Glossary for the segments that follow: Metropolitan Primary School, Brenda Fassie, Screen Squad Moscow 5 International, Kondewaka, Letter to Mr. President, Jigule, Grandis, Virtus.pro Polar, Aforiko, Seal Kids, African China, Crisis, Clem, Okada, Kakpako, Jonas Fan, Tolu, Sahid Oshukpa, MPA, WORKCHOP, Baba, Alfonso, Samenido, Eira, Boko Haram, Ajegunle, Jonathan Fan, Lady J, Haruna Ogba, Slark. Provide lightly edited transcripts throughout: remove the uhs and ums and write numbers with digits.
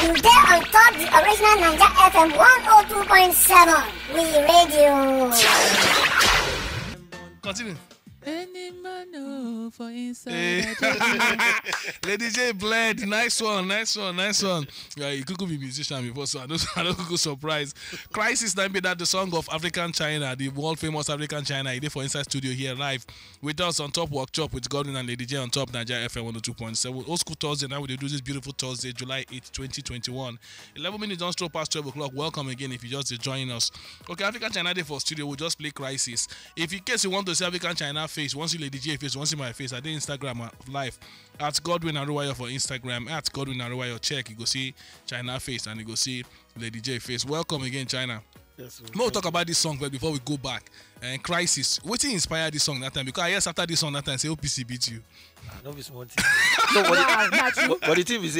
Today on top the original Naija FM 102.7, we radio. Continue. Any man for inside. Lady J bled. Nice one. Yeah, you could be a musician before, so I don't surprise. Crisis time be that the song of African China, the world famous African China, it is for inside studio here live with us on top workshop with Godwin and Lady J on top Naija FM 102.7. Old school Thursday now we do this beautiful Thursday, July 8, 2021. 11 minutes don't stroll past 12 o'clock. Welcome again if you just join us. Okay, African China day for studio, we'll just play Crisis. If in case you want to see African China face, once you Lady J face, once you my face, I did Instagram live at Godwin Aruwayo for Instagram, at Godwin Aruwayo. Check, you go see China face and you go see Lady J face. Welcome again, China. Yes, we'll talk about this song, but before we go back, and Crisis, what inspired this song that time? Because I hear after this song that time, say OPC beat you. Nah, no, it's one thing. No, but the thing is,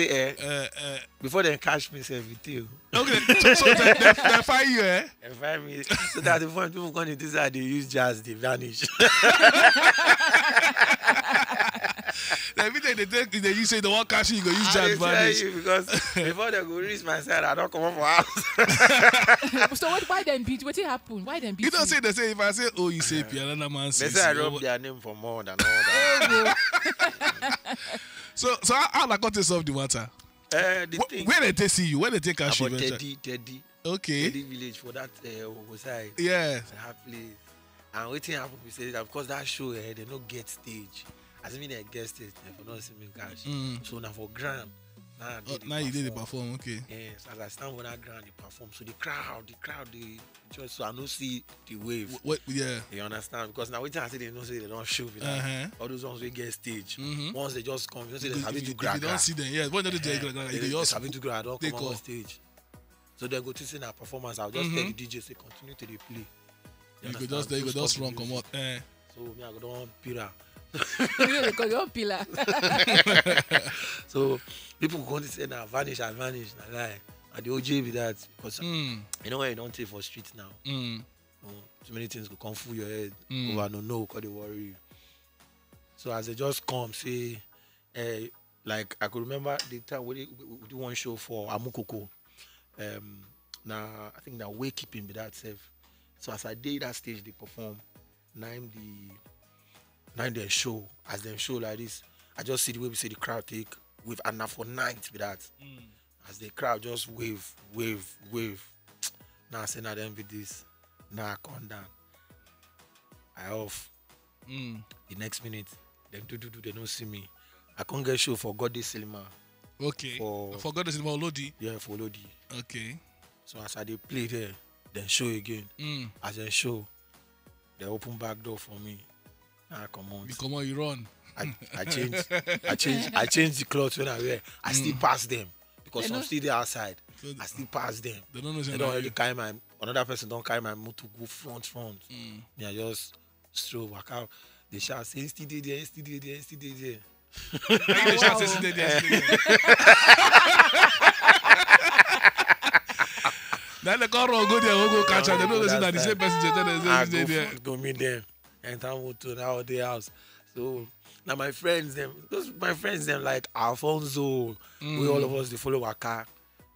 before they catch me, say everything. Okay, so they fire you, eh? They fire me. So that the point people come to this, they use jazz, they vanish. Everything they use say the one cash you go use jazz vanish. Because before they go reach my side, I don't come up for house. So why then beat? What happened? Why then beat? You don't say they say if I say oh you say Pianana man says. They say I rub their name for more than all that. So how I got to solve the matter? Where did they see you? Where did they cash you? Teddy. Okay. Teddy Village for that side. Yeah. Happily. And waiting happened we say that because that show they don't get stage. As mean I guessed it, if you don't see me cash. So now for grand, now you did the perform, okay. Yes, as I stand for that grand, they perform. So the crowd, they just so I don't see the wave. What? Yeah. You understand? Because now we tell say they don't say they don't show. All those ones we get stage. Once they just come, you don't say they have to grab. You don't see them. Yeah. When they just have to grab, don't come on stage. So they go to see that performance. I'll just tell the DJ say continue to play. You go just run, come out. So me I go down Pira. So people go to say now vanish and lie. And the OJ with that because you know when you don't take for street now. Too many things go come through your head. Over no because they worry you. So as they just come, say like I could remember the time we did one show for Amukoko. Now I think that wakekeeping with that self. So as I did that stage they perform, now they show as they show like this. I just see the way we see the crowd take with and now for night with that. As the crowd just wave. Now I say now them with this. Now I come down. I off. The next minute, them do they don't see me. I can't get show for God's cinema. Okay. For God's cinema Lodi. Yeah, for Lodi. Okay. So as I they play there, then show again. As they show, they open back door for me. I come on. You come on, you run. I change the clothes when I wear. I still pass them because I'm still there outside. So I still pass them. They don't know. They don't really carry my. Another person don't carry my mood to go front. Yeah, I just stroll back out. They shout, say, "Still there." They shout, say, "Still there." Now they go run, go there, go catch her. They don't listen to the same person. They there. Go meet them. And I went to now the house. So now my friends them like Alfonso, we all of us they follow Waka,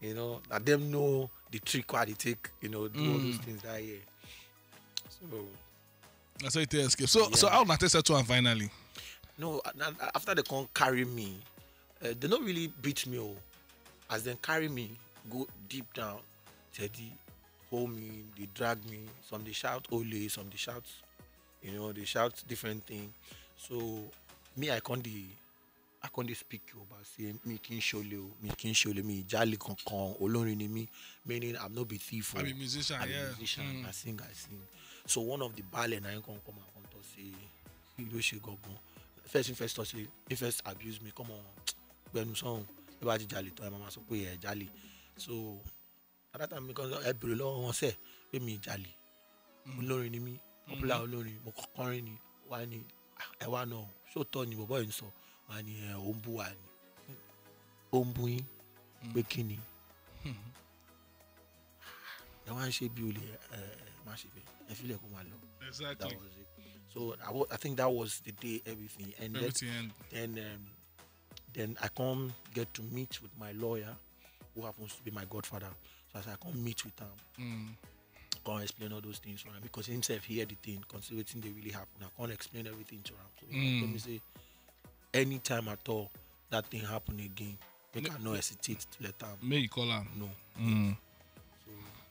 you know. Now them know the trick what they take, you know, do all those things that year. So that's how it escape. So how not test to and finally. No, after they can't carry me, they don't really beat me. As they carry me, go deep down, Teddy, hold me, they drag me, some they shout Ole, some they shout. You know, they shout different things. So me, I can't speak about saying me kin shole, me jali konkon, olonini me, meaning I'm not be thief. I'm a musician, I sing. So one of the ballet I can come and come to say, you know she go. First abuse me, come on. When song, everybody jali to mama so we jali. So at that time because I belong on say, me jali, olonini me. Popular olórin mo kokorin ni wa ni e wa na so to ni bobo yin so wa ni o nbu wa ni o nbu yin pe kini na wa se bi o le ma se be e fi le ko ma lo. Exactly. So I think that was the day everything ended. Then I come get to meet with my lawyer who happens to be my godfather. So as I come meet with him, can't explain all those things to him because himself he heard the thing, considering they really happen. I can't explain everything to him. So let me say, anytime at all that thing happen again, they cannot hesitate to let him. May you call him? No. Mm.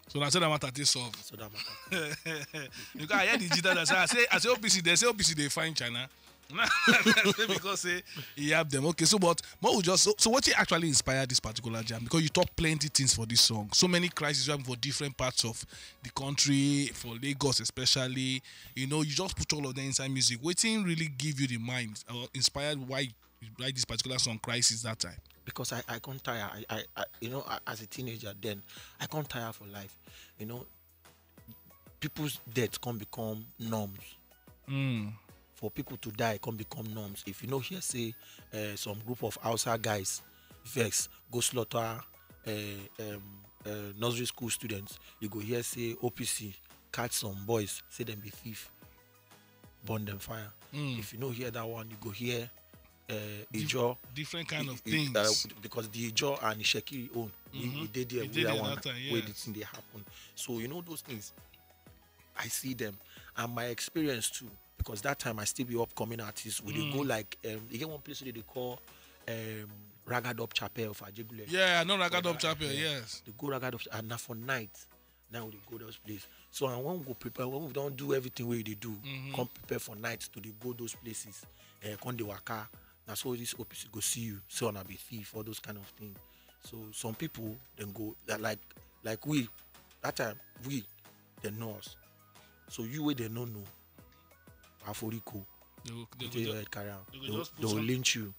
So that's what I'm at this of. So that matters. Because I hear the jitter that I say OPC, they say OPC they find China. Because say he have them. Okay, so but more just so what you actually inspired this particular jam? Because you talk plenty things for this song. So many crises you have for different parts of the country, for Lagos especially. You know, you just put all of them inside music. What thing really give you the mind or inspired why you write this particular song Crisis that time? Because I can't tire. I you know, as a teenager then, I can't tire for life. You know, people's death can become norms. Mm. For people to die can become norms. If you know here, say some group of outside guys, vex, go slaughter nursery school students. You go here, say OPC, catch some boys, say them be thief, burn them fire. Mm. If you know here that one, you go here. Ijo, different kind of things because the Ijo and Ishekiri own we did there one where the thing they happen. So you know those things, I see them and my experience too. Because that time I still be upcoming artists. We they go like you get one place where they call Ragadop Chapel for Jigule. Yeah, I know Ragadop Chapel. Yes, they go Ragadop and now for night. Now they go those places. So I won't go prepare. When we don't do everything where they do, come prepare for night to they go those places. Kondewaka. Now so this OPC go see you, so I'll be thief, all those kind of things. So some people then go like we that time we they know us. So you way they don't know Aforiko. They will lynch you.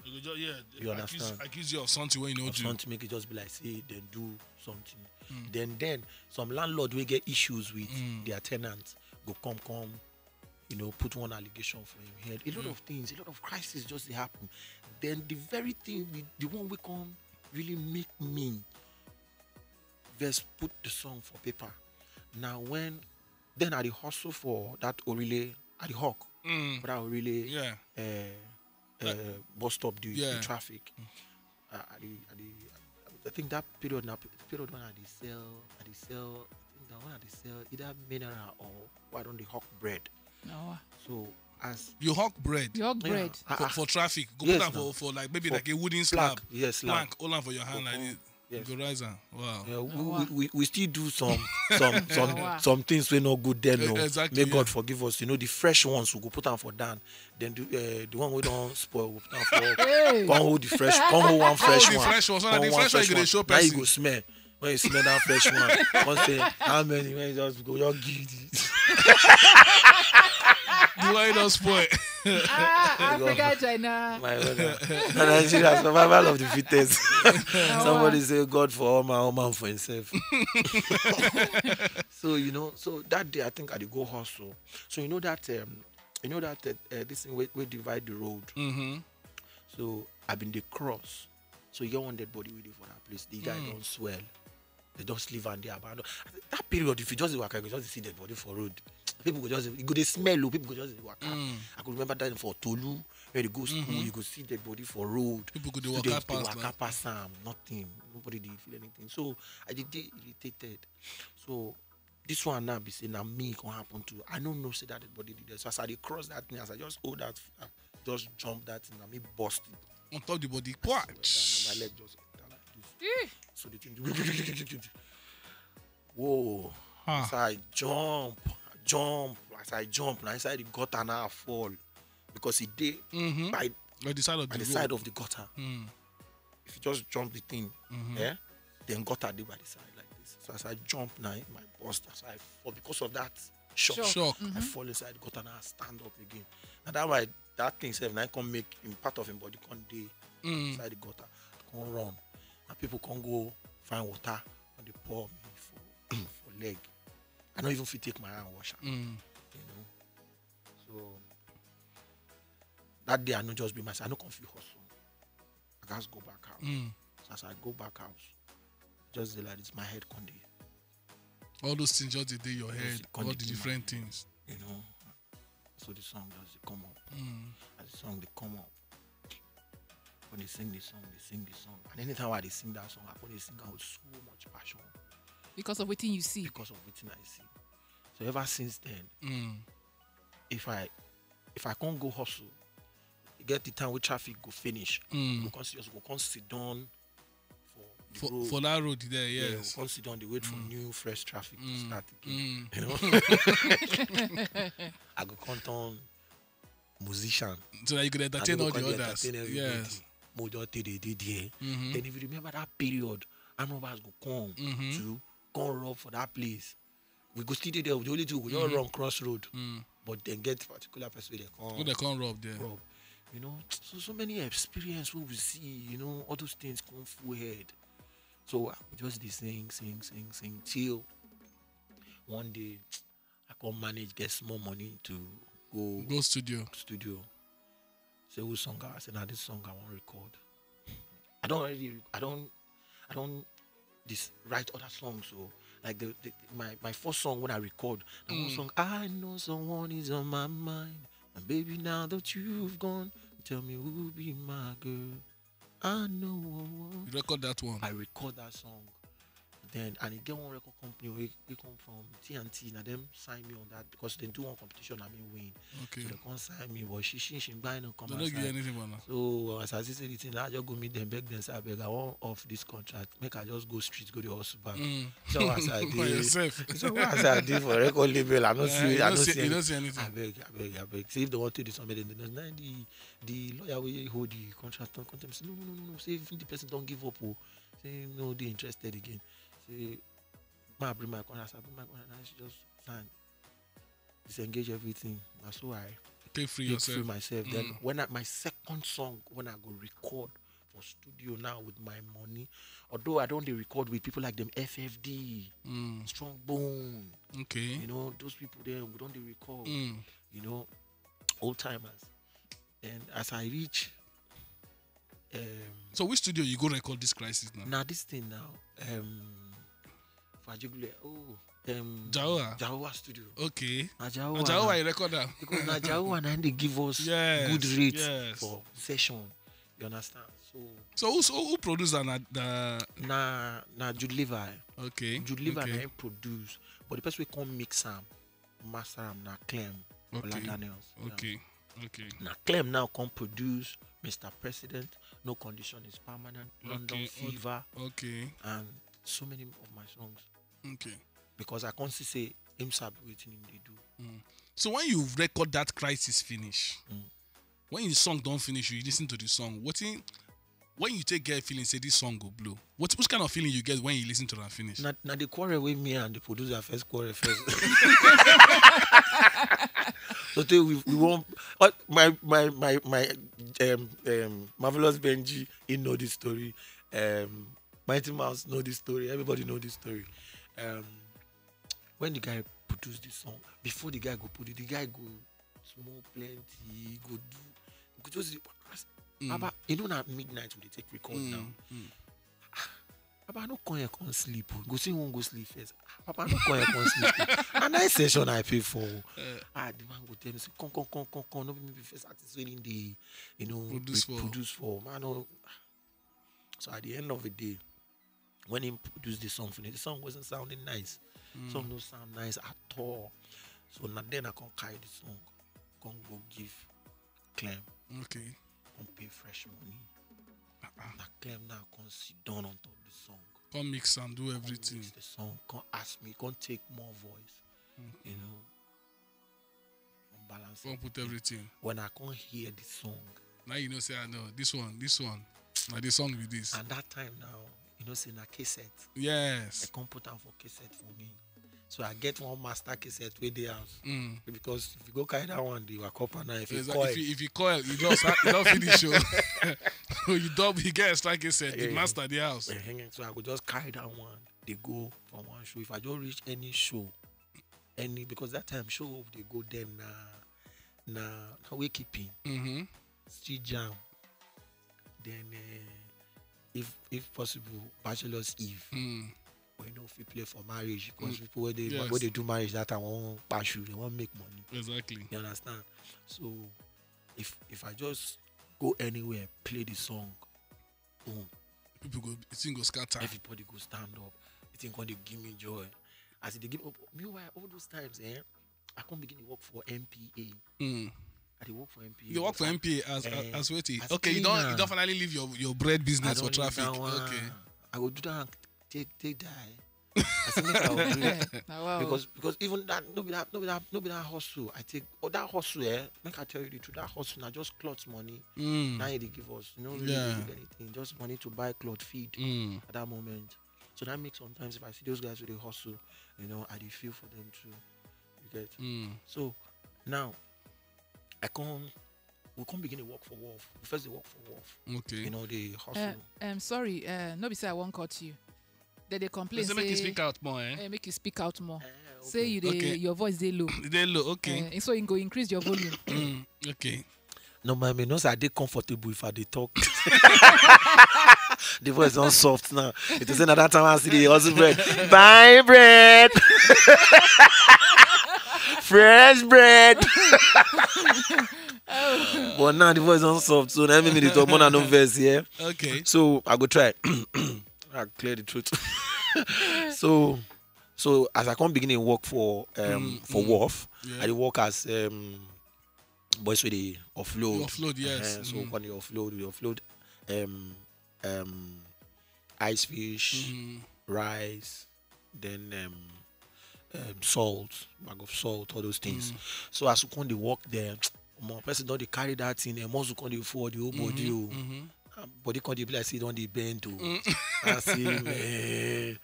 You understand? Accuse you of something when you know something make it just be like say they do something. Mm. Then some landlord will get issues with their tenants. Go come. You know, put one allegation for him head. A lot of things, a lot of crises just happen. Then the very thing, the one we come really make me just put the song for paper. Now then I hustle for that Orile, at the Hawk, for that Orile, bus stop due to traffic. I think that period now, period when I sell, I think the one I sell either mineral or why don't they hawk bread? No. So as you hawk bread, for traffic, go yes, for like maybe for like a wooden slab, plank, all for your hand like this. Go rise on. Wow. Yeah, we still do some things we no good then. No. Exactly, may God forgive us. You know the fresh ones we go put on for Dan. Then the one we don't spoil we put on for. Come hold one fresh one. So the fresh one you show person. Now you go smell. When you smell that fresh one, one say how many? When you just go, you're guilty. Africa, China. My brother. Survival of the fittest. Somebody say God for all my own man for himself. So you know, so that day I think I did go hustle. So you know that this thing we divide the road. So I've been the cross. So you get one dead body with you for that place. The guy don't swell. They just live and they abandon. That period, if you just work, you could just see dead body for road. People could just, you could smell. People could just walk out. I could remember that for Tolu, where they go school, you could see dead body for road. People could walk out past them, nothing. Nobody did feel anything. So I did get irritated. So this one now be saying that me can happen to. I don't know say that dead body did that. So as I cross that thing, as I just hold that, I just jump that thing, and me bust it. On top of the body, what? My leg just enter like this. So the thing. Whoa! Huh. So I jump as I jump and inside the gutter and I fall because it did by the side of the gutter. If you just jump the thing then gutter did by the side like this. So as I jump now my bust as I fall because of that shock. I fall inside the gutter and I stand up again. And that way that thing self I can make in part of him body can't day inside the gutter. I can't run. And people can go find water and they pour me for leg. I don't even take my hand washer. You know. So that day I don't just be myself. I don't confuse hustle. I just go back house. So as I go back house, just like it's my head conde. All those things just did your head, all the different things. You know. So the song just come up. As the song they come up. when they sing this song, they sing this song. And anytime I sing that song, I always sing out with so much passion. Because of everything you see? Because of everything I see. So ever since then, if I can't go hustle, get the time where traffic go finish, we can sit down for that road there, yes. Yeah, we can sit down, they wait for new, fresh traffic to start again. You know? I go count on musician. So that you could entertain all the others. Yes. Then if you remember that period, I remember us go come to come rob for that place. We go still there, we only do, we all run crossroad. But then get particular person they come rob there. Rob. You know, so many experience what we see, you know, all those things come full head. So I just sing till one day I can manage, get small money to go studio. Say who song I said, now this song I want to record. I don't write other songs, so like my first song when I record, the whole song, I know someone is on my mind. And baby, now that you've gone, tell me who'll be my girl. I know. You record that one. I record that song. Then and it get one record company where they come from TNT and them sign me on that because they do one competition and me win. Okay. So they can't sign me, but she buy no come. They don't give anything for now. So as I said the thing, I just go meet them, beg them, say I beg, I want off this contract. Make I just go street, go the horse back. So as I did so as I did for record label, I don't see anything. I beg. See if they want to do something, then the lawyer will hold the contract on contempt. Say, no. See if the person don't give up, say no, they interested again. Say, I bring my contract, and I should just sign, disengage everything. That's why I take free myself. Then when my second song, when I go record for studio now with my money, although I don't record with people like them FFD, Strong Bone, okay, you know, those people there, we don't record, you know, old timers. And as I reach, so which studio you go record this Crisis now? Now this thing now, for Jigule, Jawa Studio. Okay. Jawa I record that because Jawa and they give us good rates for session. You understand? So who produced that? Na Jude Levi. Okay. Jude Levi okay. Produce, but the person we come mix am, master am na Clem or like Daniels. Okay. Okay. Now Clem now come produce Mr. President. No Condition Is Permanent. London Fever. Okay. And so many of my songs. Okay. Because I constantly say him sabi wetin him dey do. So when you record that Crisis finish, when the song don't finish, you listen to the song. When you take get feeling say this song go blow. What kind of feeling you get when you listen to that finish? Now the quarrel with me and the producer first. So we won't. My Marvelous Benji, he know this story. Mighty Mouse know this story. Everybody know this story. When the guy produced this song, before the guy go put it, the guy go smoke plenty, go do, go just the podcast. Baba, you know that midnight we take record now. Baba, no come here, come sleep. Go see one, go sleep first. Baba, no come here, come sleep. And that session I pay for. The man go tell me, come. No, maybe first artist winning the, you know, produce for. Man, no. So at the end of the day, when he produced the song, the song wasn't sounding nice. Song no sound nice at all. So then I can carry the song, come go give Clem. Okay. Come pay fresh money. Now Clem now come sit down on top of the song. Come mix and do everything. Mix the song. Come ask me. Come take more voice. You know. Come balance. Come put everything. When I come hear the song. Now you know say I know this one. Now the song with this. And that time now, you know say na cassette. Yes. I come put down for cassette for me. So I get one master cassette with the house. Because if you go carry that one, you are copper now. If you coil, you don't finish show. You get extra cassette, the master the house. So I could just carry that one. They go from one show. If I don't reach any show, because that time show they go then na we keeping. Street jam. Then if possible, Bachelor's Eve. We know if you play for marriage, because people when they do marriage that I won't pass you, they won't make money. Exactly. You understand? So if I just go anywhere, play the song, home. People go, it's in go scatter. Everybody go stand up. It's in going to give me joy. As they give up, meanwhile, all those times, I can't begin to work for MPA. Mm. I work for MPA. You work for MPA as waiting. Okay, you don't finally leave your bread business for traffic. Okay. I will do that. Take die. I think I because even that no be that hustle. I take that hustle. Make I tell you the truth. That hustle now just clothes money. Mm. Now they give us no really anything. Just money to buy clothes, feed at that moment. So that makes sometimes if I see those guys with a hustle, I do feel for them too. You get so now. We can't begin to work for Wolf. First, they work for Wolf. Okay. They hustle. I'm sorry. Nobody say I won't cut you. They complain. Say, make you speak out more. Make you speak out more. Okay. Say you your voice they low. They low. Okay. So you go increase your volume. Okay. No, my me knows I dey comfortable if I dey talk. The voice not soft now. It is another time I see the hustle bread. Buy bread. Fresh bread. But now the voice is soft, so let me talk more than no verse here. Okay. So I go try. I clear the truth. so as I come beginning work for Wolf, I work as boys with the offload. Offload, yes. So when you offload, ice fish, rice, then salt, bag of salt, all those things. So as you come to work there, my person don't carry that thing and muscle can forward the whole body. Body can be like see don't they bend to I see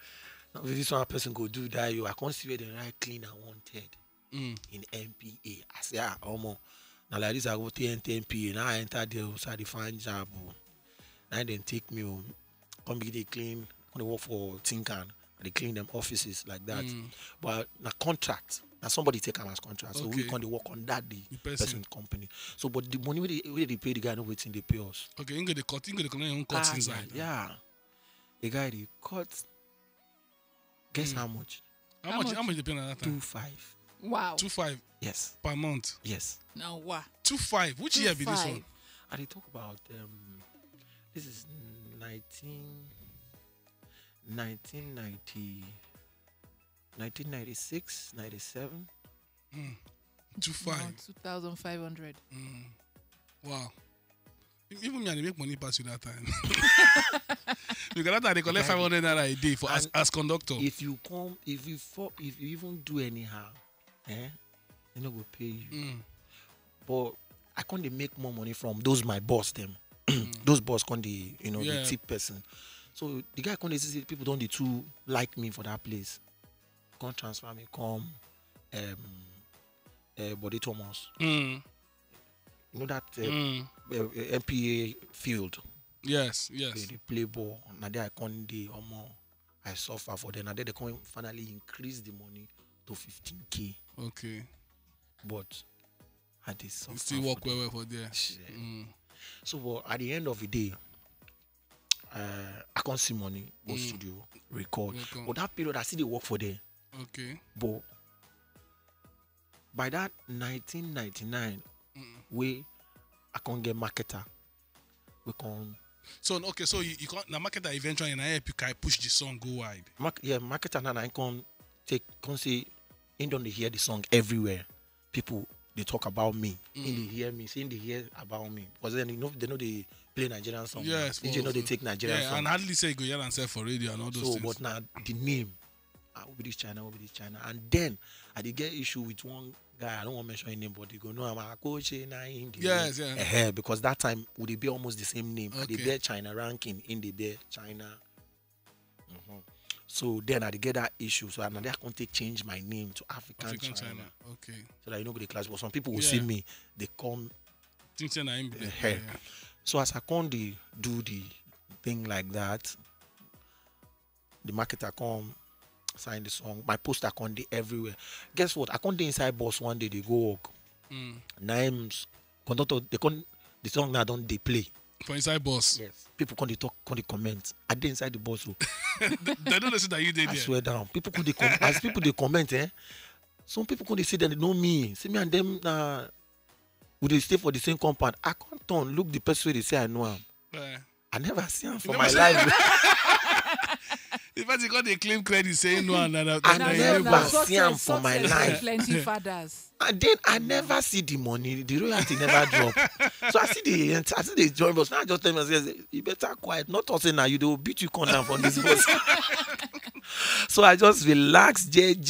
this one person go do that I can't see where the right clean and wanted in MPA. I say now like this I go to enter MPA. Now I enter there so they find job. Now they take me home. Come be they clean, come work for Tinkan. They clean them offices like that. But na contract. Now somebody take him as contract. So we can work on that the person company. So but the money where they pay the guy no waiting they pay us. Okay, you go the cut, you go cut inside. Yeah. The guy they cut. Guess how much? How much? How much they pay at that time? 2.5. Wow. 2.5. Yes. Per month. Yes. Now what? 2.5. Which year be this one? And they talk about this is 1996, 97. 2,500. Wow. Even me, I make money pass you that time. Because that time they collect 500 naira a day for as conductor. If you come, if you even do anyhow, they not go pay you. But I can't make more money from those my boss them. Those boss can't the tip person. So the guy can't say people don't the two like me for that place. Can't transfer me, come Body Thomas. You know that MPA field. Yes. They play ball. Now there I can't do or more. I suffer for them. Now there they can finally increase the money to 15K. Okay. But I did suffer. You still work well for there. Yeah. So at the end of the day, I can't see money, go studio, record. But that period I see they work for them. Okay. But by that 1999, we I can't get marketer. We can't. So okay, so you can't now marketer eventually and I help you can push the song go wide. Marketer and I can say in don't they hear the song everywhere. People they talk about me. In they hear me, saying they hear about me. Because then they know they play Nigerian songs. Yes, they know they take Nigerian songs. And hardly say go yell and sell for radio and all those things. So but now the name. I will be this China. And then I did get issue with one guy. I don't want to mention his name, but they go, no, I'm a coach in India. Yes. Because that time would it be almost the same name. Okay. They bear China ranking in the bear China. So then I did get that issue. So I'm not going to change my name to African China. Okay. So that you know the class. But some people will see me. They come. So as I can't do the thing like that, the marketer come. Sign the song. My poster can't do everywhere. Guess what? I can't do inside bus one day. They go walk. Names conductor. They can't. The song now don't they play for inside bus. Yes. People can't talk. Can't comment. I did inside the bus. So. They don't listen that you did. I swear down. People could as people they comment. Some people could say that they know me. See me and them. Would they stay for the same compound? I can't turn. Look the person where they say I know him. I never see him for my life. In fact, he got a claim credit saying no. I never see him for my life. Plenty fathers. And then I never see the money. The royalty never drop. So I see the join boss. Now I just tell them, say, you better quiet. Not also now. You they will beat you down from this boss. So I just relax, just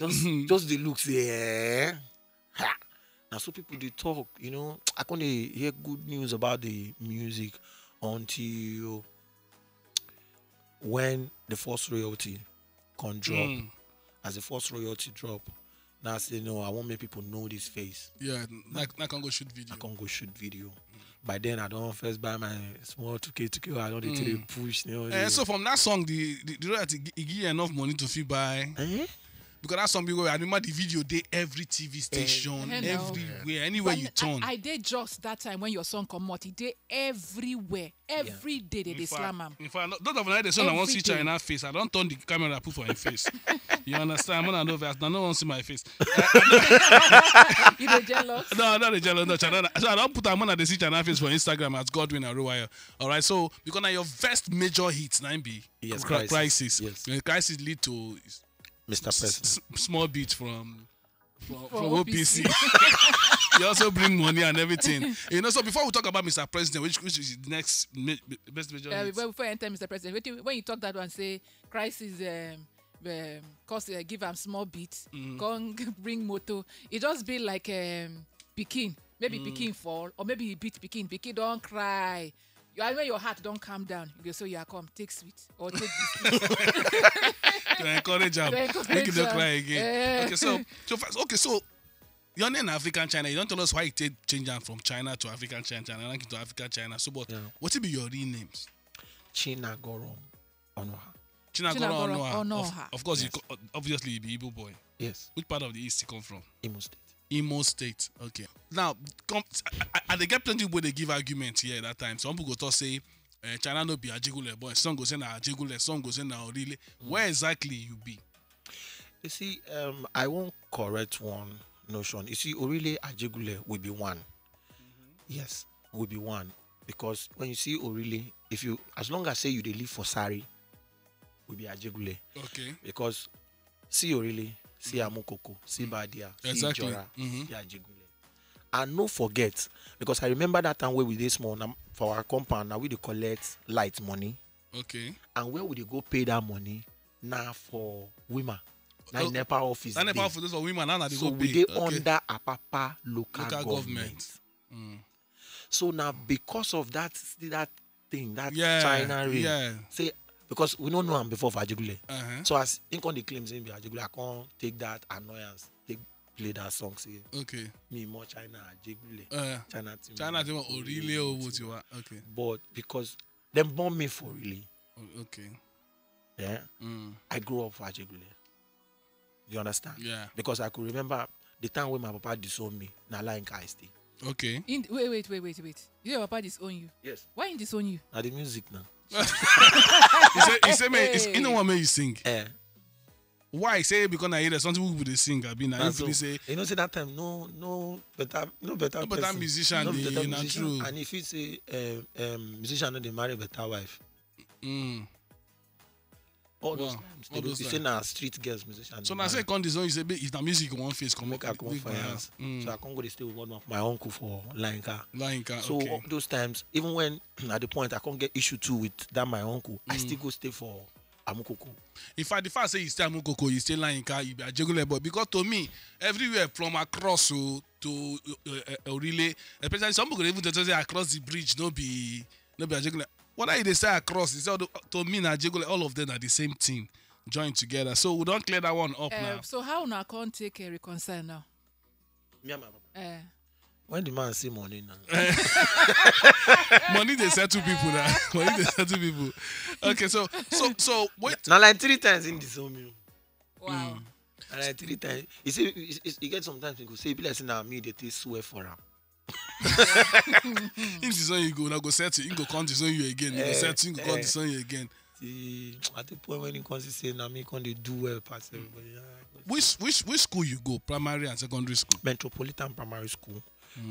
the looks there. Yeah. Now so people they talk, you know. I can't hear good news about the music until when the first royalty can drop. As the first royalty drop, now I say no, I won't make people know this face. Yeah, I can go shoot video. By then I don't first buy my small 2K. I don't need to push. You know, so from that song, the royalty give enough money to fee buy. Because that's some people. I remember the video day every TV station, everywhere, anywhere you turn. I did just that time when your song come out. It did everywhere, every day they slam him. In fact, those of like the song I want to see China face. I don't turn the camera and put for her face. You understand? I'm not nervous. No one see my face. You they jealous? No, not the jealous. No, China. So I don't put her they see China face for Instagram as Godwin Aruwayo. All right. So because now your first major hits, 9B. Yes, Crisis. Yes, Crisis lead to. Mr. President. Small beat from OPC. You also bring money and everything. You know, so before we talk about Mr. President, which is the next best major? Before I enter Mr. President, when you talk that one, say, Crisis, cause give them small beats, can bring moto. It just be like Pikin. Maybe Pikin fall, or maybe you beat Pikin. Pikin don't cry. I know your heart don't calm down. You go, so yeah, come take sweet or take biscuit. To encourage them, make you don't cry again. Okay, so first, so you're in African China. You don't tell us why you take change from China to African China, So, but what will be your real names? Chinagoro Onoha. Chinagoro Onoha. Of course, obviously, you be Igbo boy. Yes. Which part of the East you come from? Imo State. Imo State, okay. Now, they get plenty where they give arguments here at that time. Some people go to say, China no be Ajegunle, but some go say na Ajegunle, some go say na Orile. Where exactly you be? You see, I won't correct one notion. You see, Orile Ajegunle will be one. Yes, will be one. Because when you see Orile, if you, as long as say you they live for Sari, will be Ajegunle. Okay. Because see Orile, see Amukoko, see Badia, see Jora, see Jigule. And no forget, because I remember that time where we did small for our compound, now we collect light money. Okay. And where would you go pay that money? Now for women. Now in NEPA office. Now NEPA office for women. Now they go pay. So we under a papa local government. So now because of that thing, that China rate, say, because we don't know him before for Jigule. So as in the claims in Jigule, I can't take that annoyance. Play that song, say. Okay. Me more China Jigule. China team Orile or what you are. Okay. But because they bomb me for really. Okay. Yeah. I grew up for Jigule. You understand? Yeah. Because I could remember the time when my papa disowned me. Nala in KST. Okay. Wait. Your papa disowned you? Yes. Why he disowned you? Now the music now. He said, you know what made you sing? Yeah. Why say because I hear that some people would sing. I mean, I usually say you know say that time no better musician, no better musician. And if you say musician no they marry better wife. All those times. You say na street girls musician. So now say come this one you say if the music one face come make I come for us. So I can't go to stay with one of my uncle for Lainya. So those times even when at the point I can't get issue too with that my uncle, I still go stay for. Amukoko. In fact, if I say you stay Amukoko, you stay Lainya, you be Ajegunle boy. Because to me, everywhere from across to Orile, especially some people even say across the bridge, no be Ajegunle. What are they say across? They say to me na Ajegunle. All of them are the same thing, joined together. So we don't clear that one up now. So how now can't take a reconcile now? Me and my papa. When the man see money now, money they settle people now. Money they settle people. Okay, so wait. Now like 3 times in this home. Wow. Now like 3 times. You see, you get sometimes people say people like now me they take swear for him. If this one you go now go settle, you go come this one you again. You go settle, you go come this one you again. See, at the point when you come to say now me come they do well past everybody. Which school you go? Primary and secondary school. Metropolitan Primary School.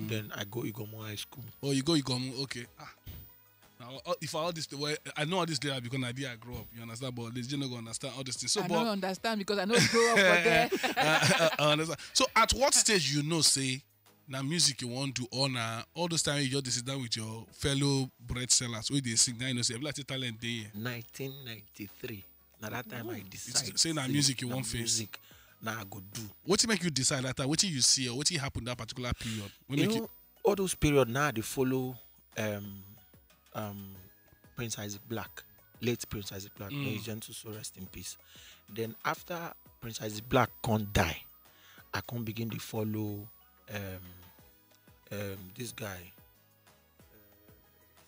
Then I go Igomo High School. Oh, you go Igomo, okay. Ah, now. If all this, well, I know all this later because I did. I grew up. You understand? But Lady J not gonna understand all this thing. So, I don't understand because I know grow up for there. I understand. So, at what stage you know say now music you want to honor all those time you just sit down with your fellow bread sellers where they sing now you know say every talent day. 1993. Now that time I decided. Say now music you want face. Now I go do. What you make you decide that time? What you see or what you happen that particular period? What you make know, it... all those period now they follow. Prince Isaac Black, late Prince Isaac Black, may gentle soul rest in peace. Then after Prince Isaac Black can't die, I can't begin to follow this guy,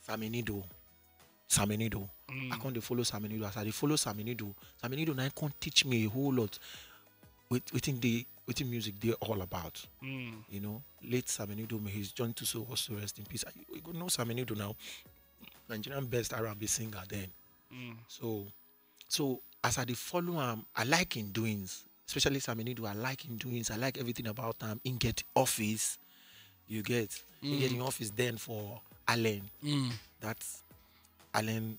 Samenido. Samenido. I can't follow Samenido. As I follow Samenido, Samenido now can't teach me a whole lot within music they're all about. You know, late Samenido, may his John Tuso also rest in peace. You know Samenido now, Nigerian best R&B singer then. So as I follow him, I like him doings, especially Samenido. I like him doings. I like everything about him. In get office, you get in getting office then for Allen. That's Allen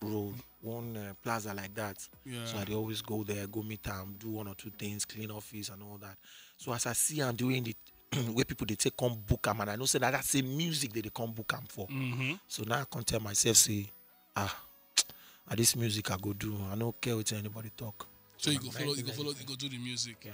Road, one plaza like that. Yeah. So I always go there, go meet him, do one or two things, clean office and all that. So as I see him doing it, where people they take come book am, and I know say that that's the music that they come book am for. So now I can tell myself say, this music I go do. I don't care what anybody talk. So you go do the music. Yeah.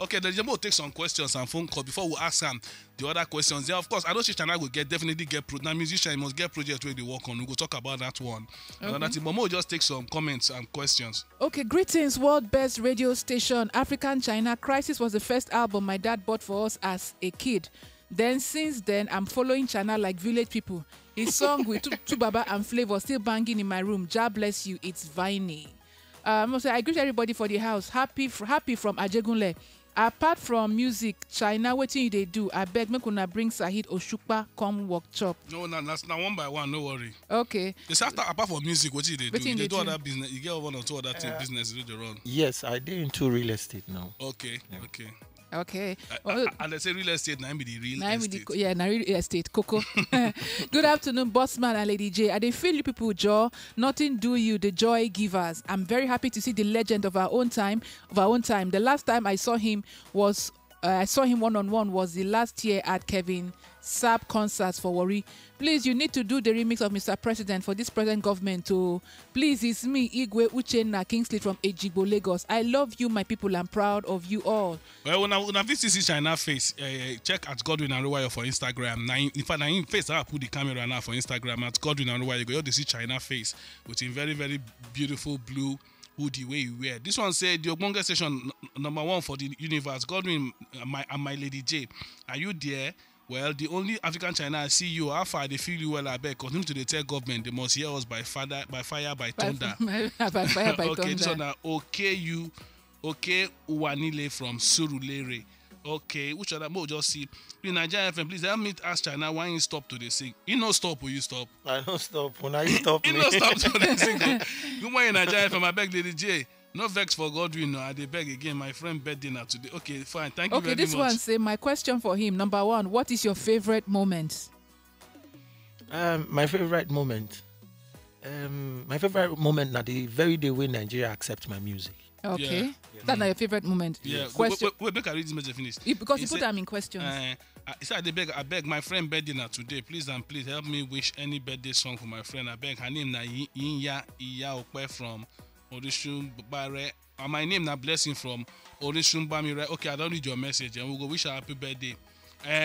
Okay, then Jamo will take some questions and phone call before we ask him the other questions. Yeah, of course, I know Shishana will definitely get project. Now musician must get project where they work on. We will talk about that one. But Mamo just take some comments and questions. Okay, greetings, world best radio station, African China. Crisis was the first album my dad bought for us as a kid. Then since then, I'm following China like village people. His song with Two Baba and Flavor still banging in my room. Jah bless you, it's Viney. I greet everybody for the house. Happy from Ajegunle. Apart from music, China, what thing they do? I beg me kuna bring Sahid Oshukpa come workshop. No, that's not one by one. No worry. Okay. It's after apart from music, what thing they do? They do other business. You get one or two other business do their own. Yes, I did into real estate now. Okay, yeah. Okay. And I say real estate, now be the real estate. Now real estate, Coco. Good afternoon, Bossman and Lady J. Are they feel you people, Joe? Nothing do you, the joy givers. I'm very happy to see the legend of our own time. The last time I saw him was, one-on-one was the last year at Kevin Saab concerts for Warri. Please, you need to do the remix of Mr. President for this present government to... Please, it's me, Igwe Uchenna Kingsley from Ejigbo, Lagos. I love you, my people. I'm proud of you all. Well, when I visit this China face, check at Godwin Aruwayo for Instagram. In fact, in face, I put the camera now for Instagram at Godwin Aruwayo. You see China face with a very, very beautiful blue hoodie way you wear. This one said, the Ogbonge station #1 for the universe. Godwin and my Lady J. Are you there? Well, the only African China I see you, how far they feel you well, I beg. Continue to the tell government, they must hear us by fire, by thunder. By fire, by thunder. Okay, so now, okay, Uwanile from Surulere. Okay, which other more just see? In Naija FM, please help me ask China why you stop to the sing. You no stop, will you stop? I don't stop. When I stop, you no stop to the sing. Good morning, Naija FM. I beg Lady J. No vex for Godwin, I dey beg again. My friend birthday now today. Okay, fine. Thank you very much. Okay, this one say my question for him. #1, what is your favorite moment? My favorite moment. My favorite moment now the very day when Nigeria accept my music. Okay, that's not your favorite moment. Yeah. Question. Wait, make I read this message finish. Because you put them in questions. I beg my friend birthday now today. Please and please help me wish any birthday song for my friend. I beg her name na Inya Okwe from. My name na Blessing from Orishun Bamire. Okay, I don't read your message and we'll go wish her happy birthday.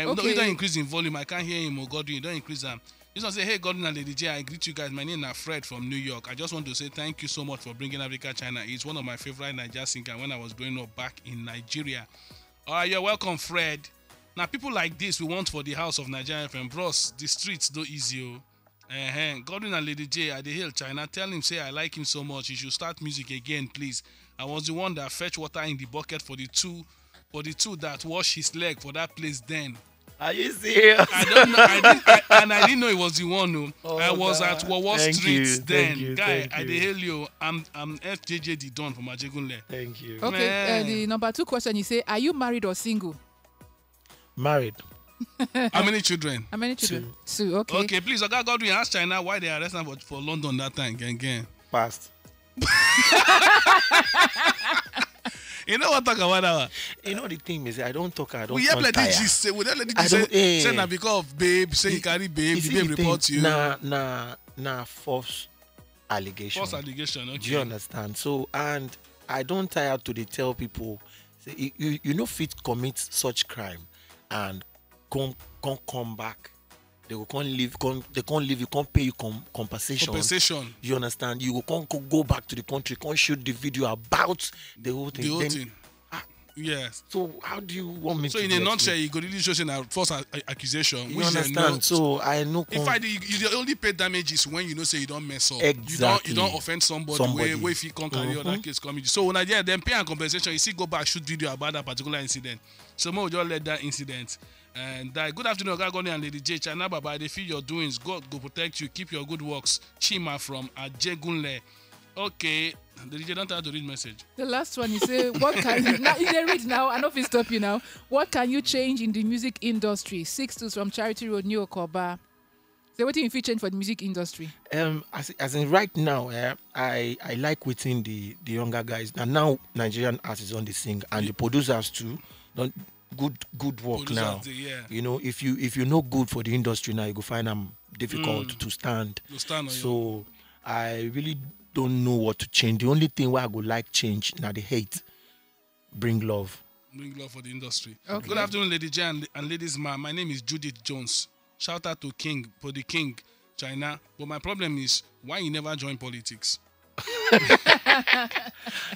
We don't increase in volume. I can't hear him or Godwin. You don't increase them. This one say, hey Godwin and Lady J, I greet you guys. My name is Fred from New York. I just want to say thank you so much for bringing Africa China. It's one of my favorite Niger singer when I was growing up back in Nigeria. You're welcome, Fred. Now people like this we want for the house of Nigeria FM. Bros, the streets do easy. Godwin and Lady J at the hill China. Tell him say I like him so much. He should start music again, please. I was the one that fetch water in the bucket for the two that wash his leg for that place. Then are you serious? I don't know. I didn't know it was the one. No, I was God. At Wawa Streets. Then guy, I dey hail you. I'm FJJ the Don from Ajegunle. Thank you. Okay, the #2 question. You say, are you married or single? Married. How many children? How many children? Two. Okay. Okay, please, Oga Godwin, ask China why they arrested him for London that time. Again. Past. You know what talk about that one? You know the thing is, I don't talk. We have Lady J say, say na because of babe, say you carry babe, the babe report you. Nah, false allegation. False allegation, okay. Do you understand? So, and I don't tire to tell people, say, you know fit commit such crime and come back. They will come leave, they can't leave, you can't pay you compensation. Compensation. You understand? You can't go back to the country, can't shoot the video about the whole thing. The whole thing. Yes. So how do you want me to do that? So in a nutshell, you could really show a false accusation. You understand? So I know. In fact, you only pay damages when you know say you don't mess up. Exactly. You don't offend somebody. Where if you can't carry other case coming. So when I then pay and compensation, you see go back shoot video about that particular incident. So we just let that incident. And that good afternoon, Ragadop and Lady J. China Baba, they feel your doings. God go protect you. Keep your good works. Chima from Ajegunle. Okay, the DJ don't have to read message. The last one, you say, what can you... Now, you read now, I know if you stop you now. What can you change in the music industry? 62 from Charity Road, New Okoba. So what do you change for the music industry? As in right now, I like within the younger guys. And now Nigerian artists on the sing and the producers too. Good work producers now. You know, if you're not good for the industry now, you go find them difficult to stand. So I really... don't know what to change. The only thing where I would like change now the hate. Bring love. Bring love for the industry. Okay. Good afternoon, Lady J and ladies, ma. My name is Judith Jones. Shout out to King for the King, China. But my problem is why you never join politics.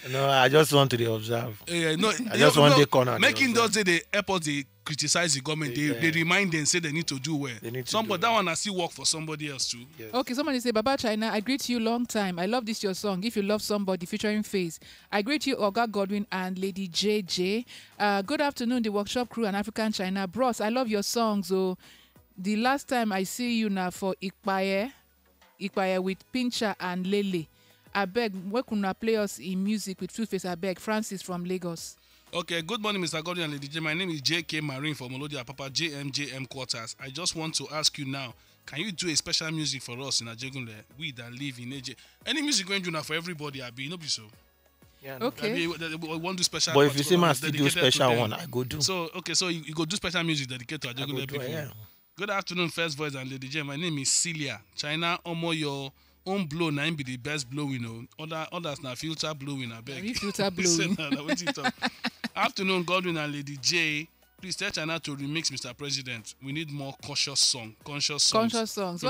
No, I just want to observe. No, I just want the corner. Making those day the airport they criticize the government. They remind them say they need to do well. Somebody that one I see work for somebody else too. Yes. Okay, somebody say, Baba China, I greet you long time. I love this your song. If you love somebody, featuring Face. I greet you, Oga Godwin and Lady JJ. Good afternoon, the workshop crew and African China Bros. I love your songs. Oh, the last time I see you now for Ikpaye with Pincha and Lele. I beg, where could I play us in music with Two Face? I beg, Francis from Lagos. Okay, good morning, Mr. Godwin and Lady J. My name is JK Marine from Lodi, Papa JMJM Quarters. I just want to ask you now, can you do a special music for us in Ajegunle? We that live in AJ. Any music going to now for everybody, I be, no be so. Yeah, okay. No. I want to special. But if you say I still do special one, I go do. So, okay, so you go do special music dedicated to Ajegunle people. Yeah. Good afternoon, First Voice and Lady J. My name is Celia. China, Omoyo. Own blow na be the best blowing. Others na filter blowing. I beg. Filter blowing. Afternoon, Godwin and Lady J. Please tell China to remix Mr. President. We need more conscious songs. To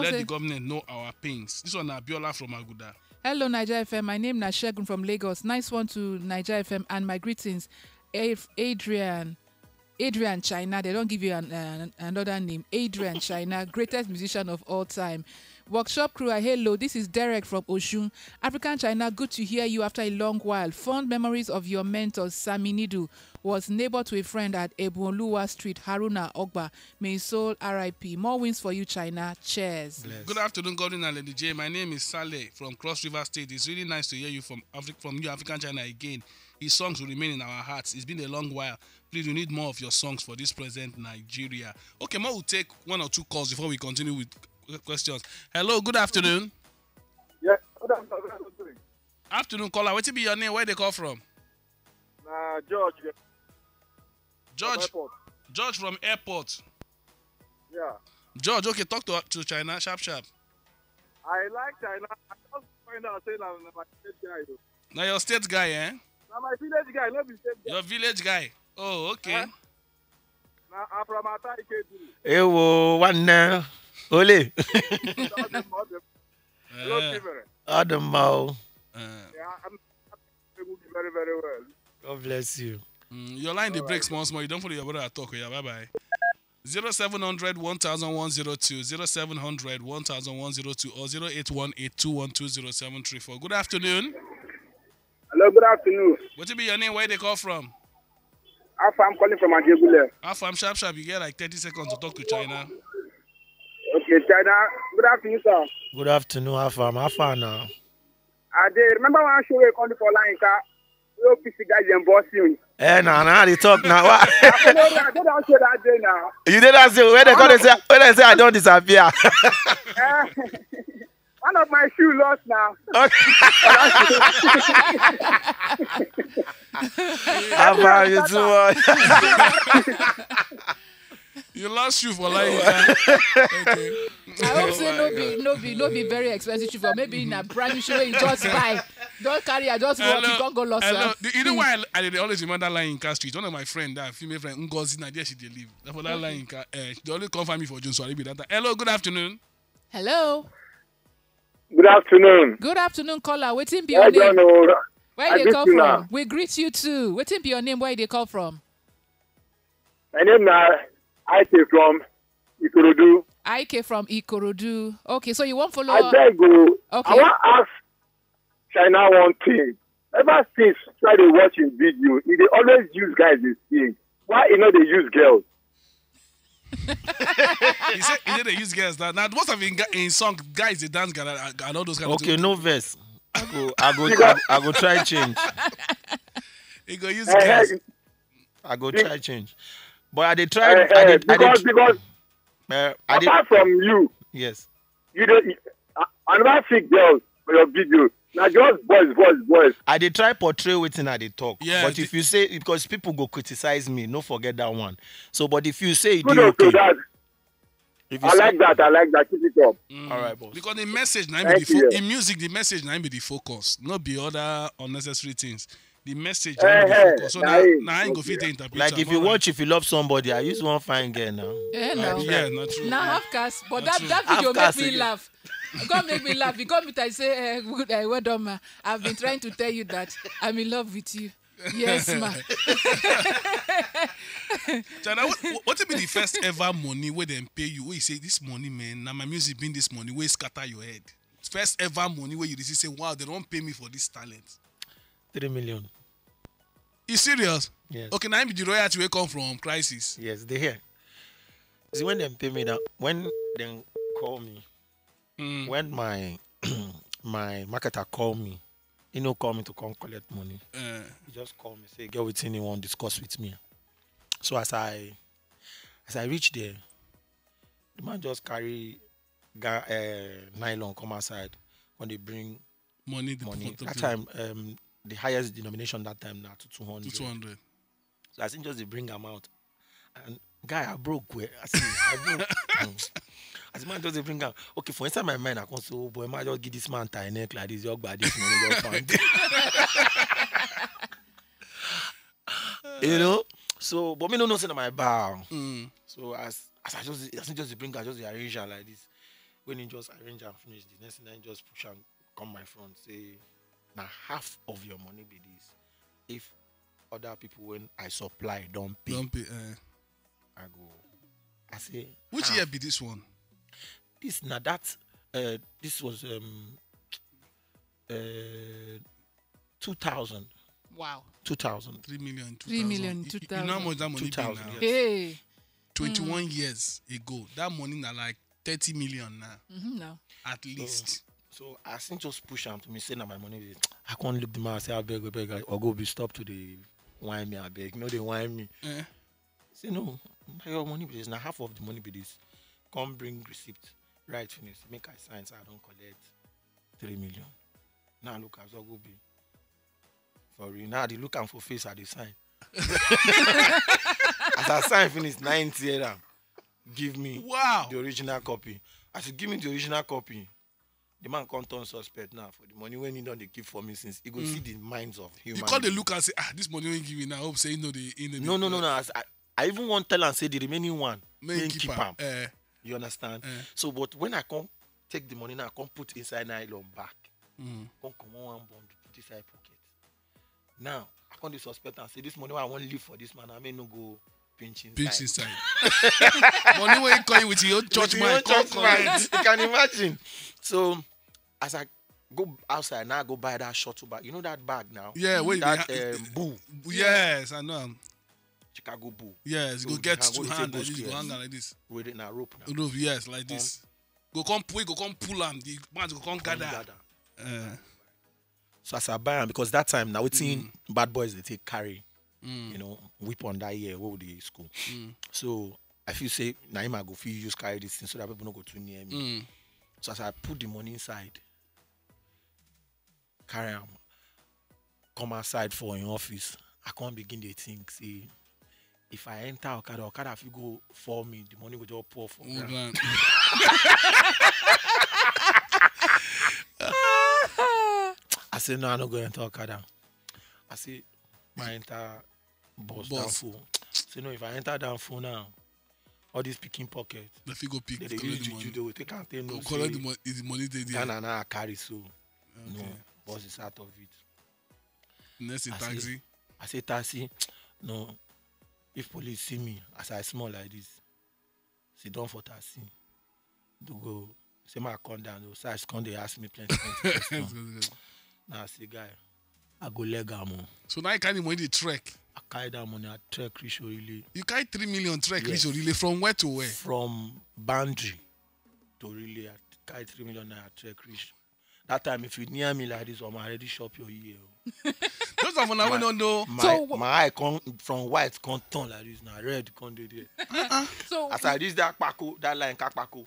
let the government know our pains. This one na Abiola from Aguda. Hello, Naija FM. My name is Shegun from Lagos. Nice one to Naija FM and my greetings, Adrian China. They don't give you another name. Adrian China, greatest musician of all time. Workshop crew, hello, this is Derek from Oshun. African China, good to hear you after a long while. Fond memories of your mentor, Samenido, was neighbor to a friend at Ebonluwa Street, Haruna Ogba. May soul R.I.P. More wins for you, China. Cheers. Bless. Good afternoon, Godwin and Lady J. My name is Saleh from Cross River State. It's really nice to hear you from you, African China, again. His songs will remain in our hearts. It's been a long while. Please, we need more of your songs for this present Nigeria. Okay, Mo will take one or two calls before we continue with questions. Hello, good afternoon. Yes, good afternoon. Afternoon, caller. What will be your name? Where they call from? George. George. From George from airport. Yeah. George, okay, talk to China. Sharp. I like China. I just find out saying I'm my state guy though. Now your state guy, eh? Now my village guy, not the state guy. Your village guy. Oh, okay. Now I'm from Ataike. Hey, whoa, one now. Ole. Adamo. Yeah, I'm very, very well. God bless you. Your line the breaks once more. You don't follow your brother talk. Yeah, bye-bye. 0700 10102 0700 10102 or 0818212073. Good afternoon. Hello, good afternoon. What will be your name? Where they call from? Alpha, I'm calling from Ajegunle. Alpha, I'm sharp. You get like 30 seconds to talk to China. Okay, China. Good afternoon, sir. Good afternoon, Alpha. I'm Alpha now. I remember one show we called for Lainya. OPC guys and boss you. Eh, nah, nah, they talk now. Nah. I don't say that day now. You didn't say when they come and say when I say I don't disappear. One of my shoes lost now. Okay. How about you too much? You lost shoe for like. Okay. I hope so. No be very expensive shoe for maybe in a brand new shoe you just buy. Don't carry. I just walk. You can't go lost. You know why I always remember that line in Car Street. One of my friend, that female friend, Ngozi, Nadia, she did leave. Therefore, that line in Car, she always come find me for June. So I be that time. Hello. Good afternoon. Hello. Good afternoon. Good afternoon, caller. Waiting be your name. I don't know. Where they come from? We greet you too. Waiting be your name. Where they come from? My name now. Ike from Ikorodu. Ike from Ikorodu. Okay, so you won't follow up? I beg you. Okay. I want to ask China one thing. Ever since try to watch in video, if they always use guys this thing, why you know they use girls? He said they use girls. Now, most of in song, guys, they dance, and all those guys. Okay, no verse. I go try change. He go use girls. I go try change. But are they trying? Because apart from you, yes, you don't. I'm not sick girls for your video. Now just boys. I they try portray within I they talk. Yeah, but if you say because people go criticize me, no forget that one. So, but if you say it, okay. I like that. Keep it up. All right, boss. Because the message now in music, the message now be the focus, not be other unnecessary things. The message so now I ain't go fit the interpreter. Like if you watch If You Love Somebody, I use one fine girl now. Yeah, no. Yeah, not true. Now half cast, but that video made me laugh. God make me laugh. Because I say, well done, ma. I've been trying to tell you that I'm in love with you. Yes, ma. Chana, what will be the first ever money where they pay you? Where you say this money, man? Now my music being this money, where you scatter your head? First ever money where you receive say, wow, they don't pay me for this talent. 3 million. You serious? Yes. Okay, now the royalty will come from Crisis. Yes, they here. See, when they pay me that, when they call me, when my marketer call me, he no call me to come collect money. He just call me, say, get with anyone, discuss with me. So as I reach there, the man just carry nylon come outside when they bring money. That time, the highest denomination that time now to 200. So I think just they bring them out. And guy, I broke. I broke. As man just they bring them. Okay, for inside my mind, I can say, oh boy, I just give this man tie neck like this, your body, you know. So, but me no nothing in my bow. So as I just bring her, just the arrange her like this. When you just arrange and finish the next thing, I just push and come my front say. Now half of your money be this. If other people when I supply don't pay. I go. I say. Which year be this one? This now that this was 2000. Wow. 2000. 3 million. 3 million. 2000. You know how much that money be now? Hey. 21 years ago, that money now like 30 million now. Now. At least. So I think just push him to me saying that my money. I can't leave the man. I say I beg or go be stopped to the wine me. I beg. No, they wine me. Say no. Your money be this. Now half of the money be this. Come bring receipt. Right, finish. Make I sign. So I don't collect 3 million. Now look as I go be. Sorry. Now they look and for face at the sign. As I sign finish 90. Give me the original copy. I said give me the original copy. The man can't turn suspect now for the money when he don't they keep for me since he go see the minds of humans. You can't look and say, this money ain't giving now. I hope say no the in the No. I even want to tell and say the remaining one keep him. You understand? So but when I come take the money now, I can't put inside nylon back. Can't come on one bond, put inside pocket. Now I can't suspect and say this money I won't leave for this man, I may not go. Pinch inside. Money when you call you with your own church man. You can imagine. So, as I go outside now, I go buy that shuttle bag. You know that bag now? Yeah, wait. That boo. Yes, I know. Chicago boo. Yes, so go get to hand like this. Go hang like this. With it in a rope now. Rope, yes, like this. Go come pull him. The man go come gather. So as I buy them, because that time now it's in bad boys they take carry, you know, whip on that year, what would they school? So I feel say Naima go feel use carry this thing so that people don't go too near me. So as I put the money inside, carry them, come outside for an office, I can't begin to think, see. If I enter Okada, Okada if you go for me, the money will just pour for me. I said, no, I'm not going to enter Okada. I said, I enter bus. Down full. So, no, if I enter down full now, all these picking pocket. If you go pick, they use juju, they will take and tell no. Collect the money they did. And I carry so. Okay. No, bus is out of it. Next is taxi. I say taxi. No. If police see me as I small like this, sit down for taxi. To go, say my come down. So I come, they ask me plenty questions. Now I say, guy, I go leg am. So now you carry money to trek. I carry that money. I trek reach Orile. You carry 3 million trek reach Orile from where to where? From Boundary to Orile. I carry 3 million naira trek reach. That time, if you near me like this, I'm already shop your ear. Those are when I went on though. My eye come from white, come turn like this now. Red, come do there. So as I reach that Paco, that line Kakpako,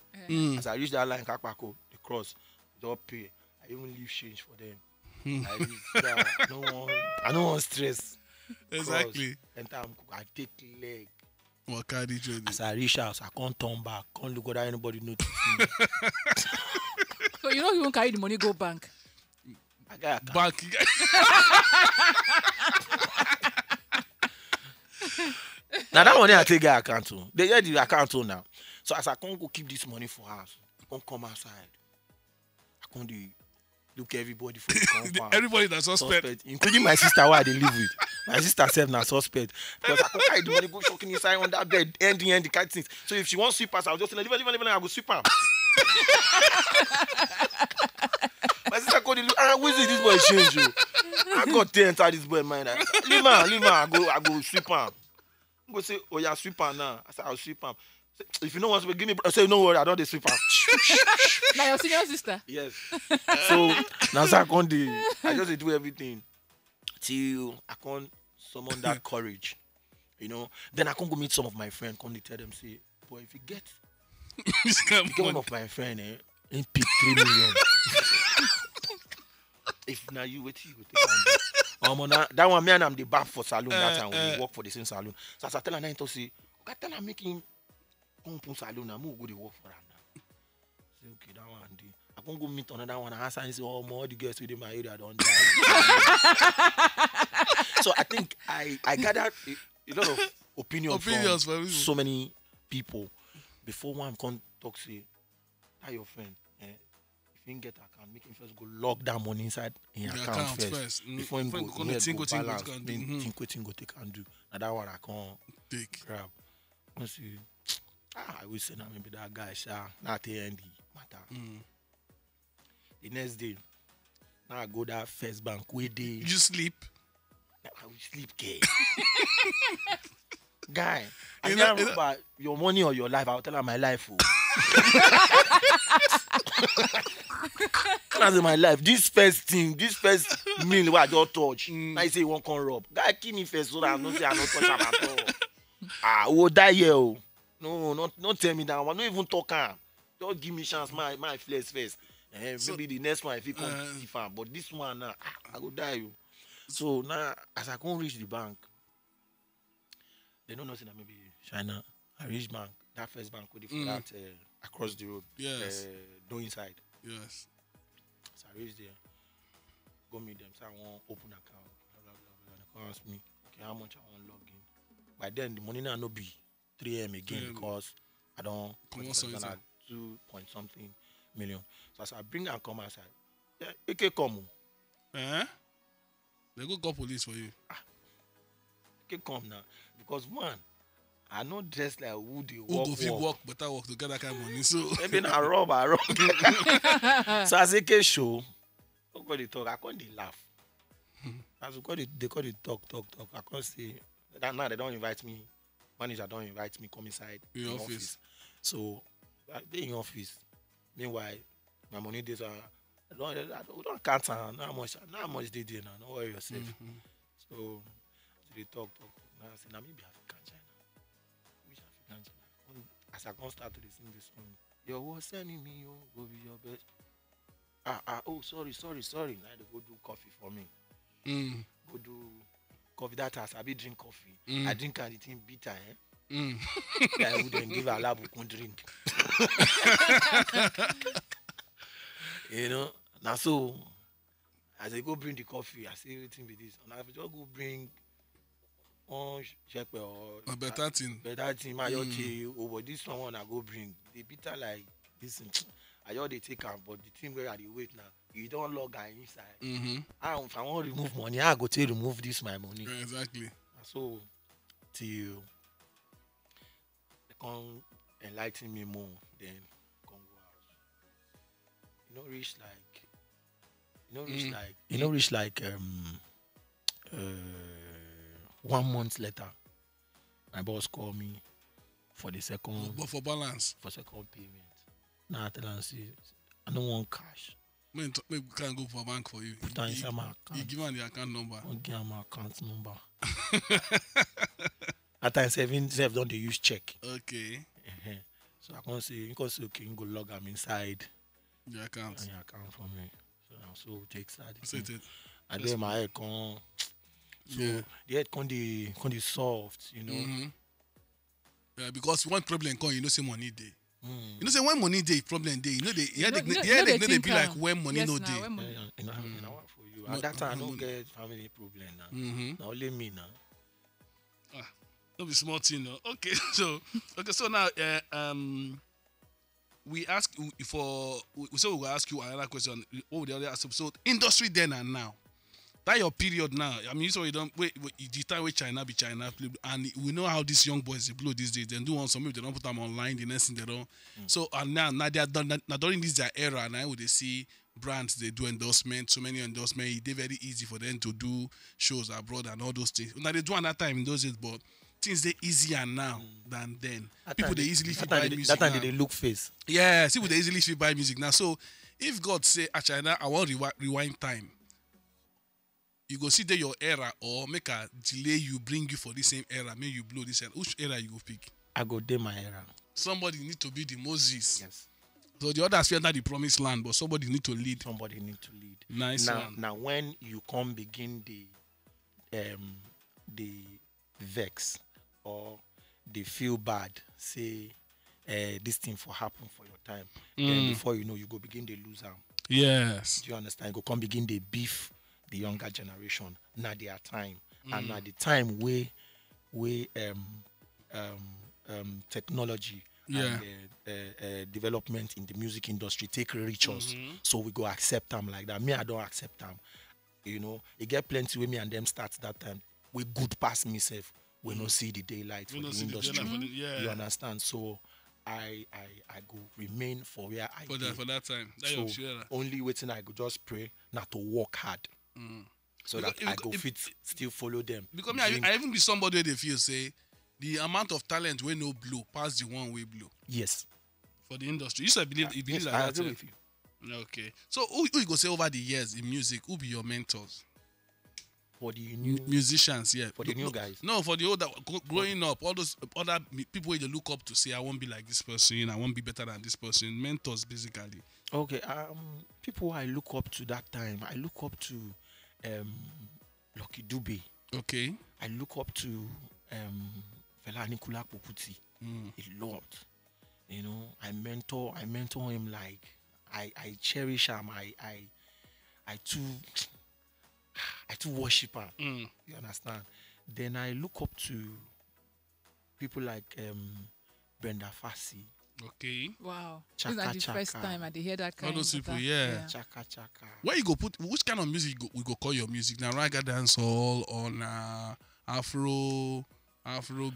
as I reach that line Kakpako, the cross, don't pay. I even leave change for them. Like this, no one, I don't want stress. Exactly. And I take leg. What carry you? As I reach house, I can't turn back. Can't look at anybody notice me. So you don't even carry the money, go bank. I got a bank. Now that money I take guy account to. They get the account to now. So as I can't go keep this money for house, I can't come outside. I can't look everybody for the compound. Everybody that's suspect. Including my sister where they live with. My sister self now suspect. Because I can't carry the money, go shocking inside on that bed, end the kind of things. So if she wants sweep us, I'll just say, leave her, I'll go sweep her. My sister called him, who is this boy change you? I got 10 inside this boy mind. Leave man, I go sweep him. I go say, oh yeah, sweep him now. I said, I'll sweep him. If you don't want to give me, I say, no worry, I don't dey sweep him. Now your senior sister? Yes. So now I just do everything. Till I can't summon that courage. You know. Then I can't go meet some of my friends, come tell them, say, boy, if you get one of my friend, in pick 3 million. If now you wait, you go take that one, man, I'm the back for saloon that time. We work for the same saloon. So as I tell her to say, I tell her make him come to saloon. I'm go to work for her now. Say okay, that one. I can go meet another one. I answer and say, oh, more the girls within my area don't die. So I think I gathered a lot of opinions from so many people. Before one come talk, say, tell your friend, if he get account, make him first go lock that money inside in account first. Before him go balance, then go take and do. And that one I can't take. Grab. I see, I will say, maybe that guy, not the end matter. The next day, now I go that first bank, wait day. You sleep? I will sleep, okay. Guy, I can't remember your money or your life. I'll tell her my life. That's my life. This first thing, this first meal where I don't touch. Now you say you won't come rob. Guy, kill me first so that I don't say I don't touch him at all. I will die here. No, don't tell me that. I'm not even talking. Don't give me chance. My flesh first. Maybe the next one if you come different. But this one, I will die. So now, as I can't reach the bank, they don't know that maybe China, I reach bank, that first bank with the flat across the road. Yes. Door inside. Yes. So I reach there, go meet them, so I want open account, blah, blah, blah, blah. They come ask me, okay, how much I want log in. By then, the money now no be 3M again because I don't, I 2 point something million. So as I bring and come outside, it can come. They go call police for you. It can come now. Because one, I not dress like who they walk. Who go walk, but I walk together kind of money. So maybe not rob, I rob. So as they can show, I call they talk, I can't they laugh. As they call it talk. I can't say that now they don't invite me. Manager don't invite me come inside in office. So they in office. Meanwhile, my money days are I don't count how much they do now. Don't worry yourself. Mm-hmm. So they talk. Now I say Namibia, African China. Which African China? As I can't start to sing this song, your words sending me, oh, go be your best. Oh, sorry. Now they go do coffee for me. Mm. Go do coffee. That has I be drink coffee. Mm. I drink and it ain't bitter. Eh? Mm. I wouldn't give a lab who drink. You know, now so as I go bring the coffee, I say everything with this, and I just go bring one shekel or a better thing. My okay, over this one I go bring the bitter like this. I already take them, but the thing where they wait now, you don't log her inside. Mm-hmm. If I want to remove money, I go to remove this my money. Yeah, exactly. And so till they come enlighten me more, then come go out. You know, reach like 1 month later, my boss called me for the second. But for balance. For second payment. Now I tell him, see, I don't want cash. We can't go for bank for you. Put that inside my account. You give him the account number. I'll give him my account number. At times, even don't they use check. Okay. So I can't say, because okay, you can log him inside. The account. And your account for me. So take that. And then my head come. So yeah. The head can be soft, you know. Mm-hmm. Yeah, because one problem come, you know, say money day. Mm. You know, say when money day, problem day. You know, they be like when money yes, no day. Nah, you know, I work for you. At that time, I don't get family problem now. Mm-hmm. Now only me now. Ah, don't be smart, you know. Okay, so now, we will ask you another question. What would the other ask? So industry then and now. That your period now. I mean, so you don't wait the time where China be China, and we know how these young boys they blow these days. They do want some, they don't put them online. The next thing they don't. Mm. So and now they are done. Now during this their era, now they see brands they do endorsements. So many endorsements. They very easy for them to do shows abroad and all those things. Now they do another time in those days, but things they easier now than then. That people they easily fit buy music. That time they look face. Yeah, people they easily fit buy music now. So if God say, China, I want rewind time. You go see there your era or make a delay you bring you for the same era, make you blow this era. Which era you go pick? I go there my era. Somebody need to be the Moses. Yes. So the others feel not the promised land, but somebody need to lead. Nice one. Now when you come begin the vex or they feel bad, say this thing for happen for your time. Mm. Then before you know, you go begin the lose them. Yes. Do you understand? You go come begin the beef. The younger generation now their time and at the time technology and development in the music industry take reach us, so we go accept them like that. Me, I don't accept them. You know, it get plenty with me and them starts that time. We good pass myself. We don't see the daylight for the industry. You understand? So I go remain for where I go. For that time. That so only waiting I go just pray not to work hard. Mm. So because that I go fit still follow them. Because I even be somebody they feel say the amount of talent we no blow past the one we blow. Yes. For the industry, you should believe like I agree with you. Okay. So who you go say over the years in music? Who be your mentors? For the new musicians, yeah. For the new guys. No, for the older growing up, all those other people you look up to say I won't be like this person, I won't be better than this person. Mentors basically. Okay, people I look up to that time, I look up to Lucky Dube. Okay. I look up to Fela Anikulapo Kuti a lot. You know, I mentor him like I cherish him, I too worship her. Mm. You understand? Then I look up to people like Brenda Fassie. Okay. Wow. This is the first time I hear that kind of music. All those people, yeah. Chaka. Where you go put? Which kind of music we go call your music? Now ragga dancehall or na Afrobeat. Afro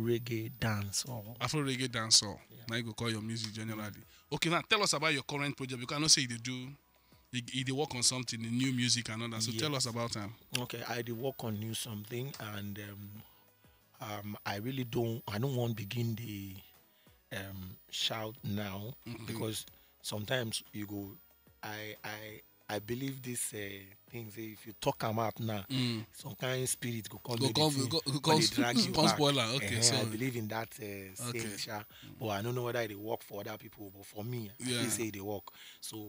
reggae dancehall. Afro reggae dancehall. Yeah. Now you go call your music generally. Okay. Now tell us about your current project. You cannot say they do. They work on something, the new music and all that. So tell us about them. Okay, I did work on new something, and I really don't. I don't want to begin the shout now because sometimes you go I believe these things. If you talk them up now, some kind of spirit go come. Spoiler. Okay, so I believe in that saying, but I don't know whether they work for other people. But for me, they say they work. So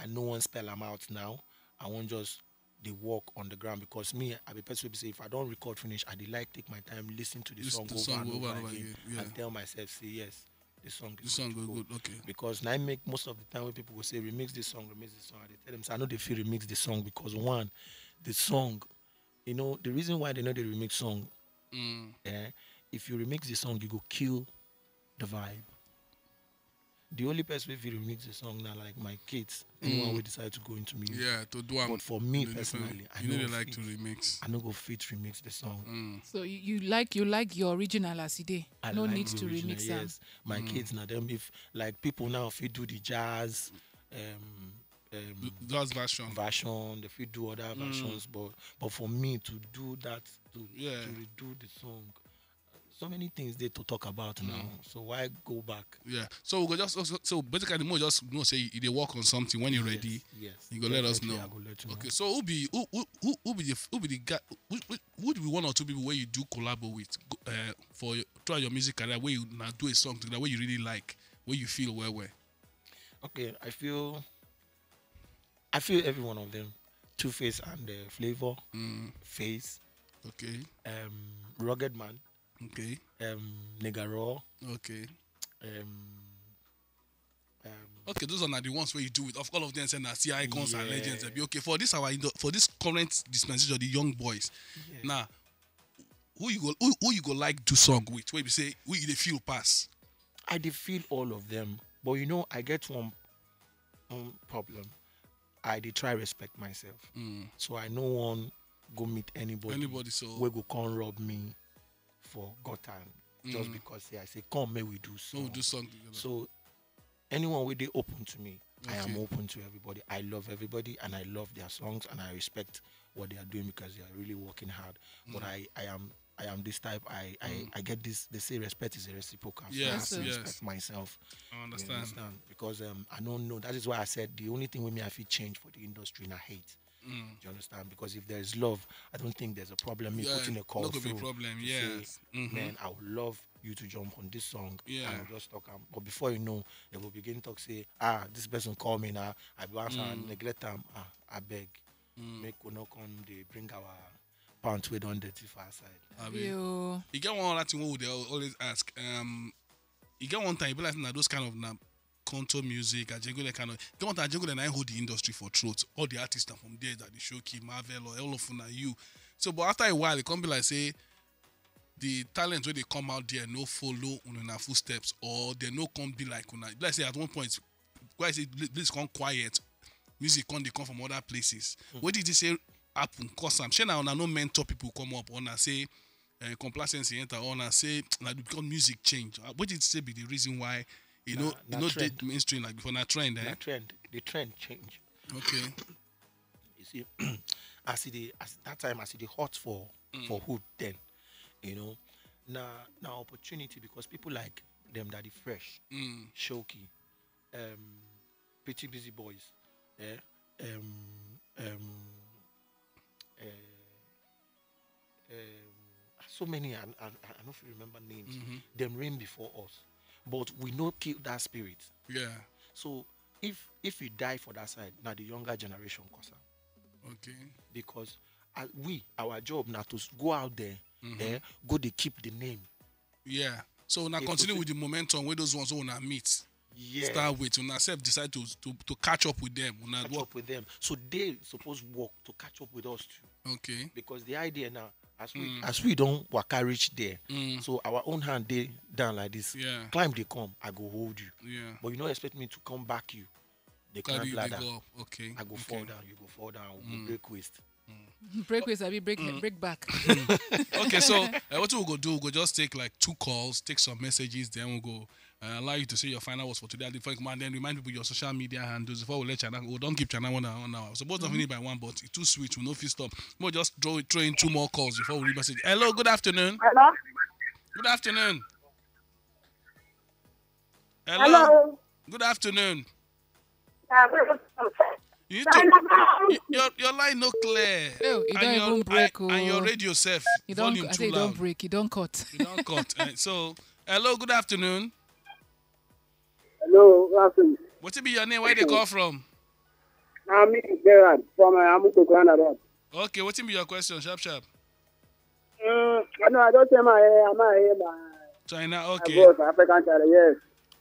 I no one spell them out now. I won't just they work on the ground, because me, I be person say if I don't record finish, I like take my time, listen to the song over and over again, and tell myself, say yes. The song is good. Okay. Because now I make most of the time when people will say remix this song, I tell them, so I know they feel remix the song because one, the song, you know, the reason why they know they remix song, if you remix the song, you go kill the vibe. The only person if you remix the song now, like my kids, anyone will decide to go into music. Yeah, to do. But for me personally, I don't like to remix. I don't go fit remix the song. So you like your original as it is. No need to remix them. Yes, my kids now them if like people now if you do the jazz, jazz version, if you do other versions, but for me to do that to redo the song. So many things they to talk about now, so why go back? Yeah, so we go just so basically more just you know say they work on something when you're ready. Yes, you go let us know. Okay, so who be the one or two people where you do collabo with for try your music career where you now do a song that where you really like, where you feel well. Okay, I feel every one of them, Two Face and Flavor, Face. Okay, Rugged Man. Okay. Negaro. Okay. Okay, those are not the ones where you do it. Of all of them, and see icons and legends. They'll be okay for this current dispensation, the young boys. Yeah. Now, who you go like to song with? Where you say who you feel pass? I dey feel all of them, but you know I get one problem. I dey try respect myself, so I no one go meet anybody. So where go come rob me for God time, just because I say come, may we do so. We'll do something together. So anyone will be open to me. Okay. I am open to everybody. I love everybody, and I love their songs, and I respect what they are doing because they are really working hard. But I am this type. I get this. They say respect is a reciprocal. Yes, so I respect myself. I understand. Because I don't know. That is why I said the only thing with me I feel change for the industry and I hate. Do you understand? Because if there is love, I don't think there's a problem. Me putting a call through. Not a problem. Yes. Man, I would love you to jump on this song. Yeah. And I'll just talk. But before you know, they will begin to say, this person call me now. I will answer and neglect them. I beg. Make we not come. They bring our pants with on dirty far side. You get one other thing they always ask. You get one time you realize that those kind of Contour music, Ajegunle kind of. They want Ajegunle and I hold the industry for throat. All the artists are from there that they show Key, Marvel, or all of them are you. So, but after a while, they come be like say, the talents when they come out there no follow on their footsteps, or they no come be like una. Let's say at one point, guys say this come quiet, music come they come from other places. What did they say happen? Cause I'm sure now no mentor people come up on and say complacency enter on and say like because music change. What did they say be the reason why? You know, that mainstream like before. Not trend, eh? The trend change. Okay. You see, I see the hot for hood then. You know, now opportunity because people like them that is fresh, Shoki, Pretty Busy Boys, so many I don't remember names. Them reign before us. But we not keep that spirit. Yeah. So if we die for that side, now the younger generation cause am. Okay. Because our job now to go out there, go to keep the name. Yeah. So now continue with the momentum where those ones wanna meet. Yeah. Start with when self decide to catch up with them. So they supposed work to catch up with us too. Okay. Because the idea now. As we don't waka reach there, so our own hand they down like this. Yeah. Climb they come, I go hold you. Yeah. But you don't expect me to come back you. They climb ladder. They go up. Okay. I go fall down. You go fall down. We break waist. Break waist. I be break back. Okay. So what we go do? We go just take like 2 calls, take some messages, then we will go allow you to say your final words for today. Before you come and then remind people your social media handles. Before we let China go, don't keep China 1 hour now. So both of you by one, but it's too sweet. We no fit stop. We'll just throw in 2 more calls before we revisit. Hello, good afternoon. Hello. Good afternoon. Hello. Good afternoon. Your line no clear. No, you don't even break. And your radio self. You don't. I say you don't break. You don't cut. You don't cut. So, hello. Good afternoon. Hello. Good afternoon. What be your name? Where they call from? I'm Gerard from Amukoko. Okay. What be your question? Sharp, sharp. No, I don't say my China. Okay. African China. Yes.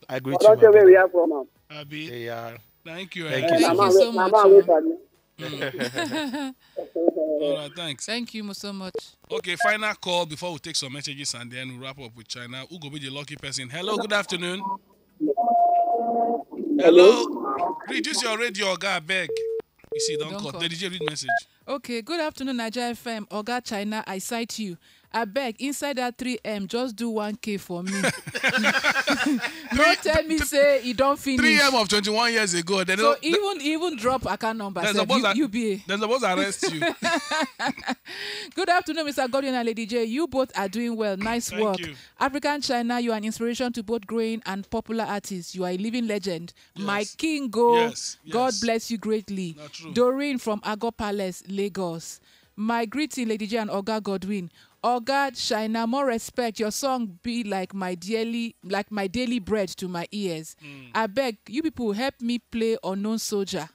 I agree. I don't say where we are from. Abi. They are. Thank you. Thank you so much. All right, thanks. Thank you so much. Okay, final call before we take some messages and then we'll wrap up with China. Who will be the lucky person? Hello, good afternoon. Hello. Reduce your radio, Oga, I beg. You see, don't call. The DJ read message. Okay, good afternoon, Naija FM. Oga, China, I cite you. I beg, inside that 3M, just do 1K for me. Don't tell me, say, you don't finish. 3M of 21 years ago. They so even drop account number. They're supposed to arrest you. Good afternoon, Mr. Godwin and Lady J. You both are doing well. Nice work. You. African China, you are an inspiration to both growing and popular artists. You are a living legend. Yes. My king, go. Yes. Yes. God bless you greatly. Doreen from Ago Palace, Lagos. My greeting, Lady J and Oga Godwin. Oga, China, more respect. Your song be like my daily bread to my ears. I beg you people help me play Unknown Soldier.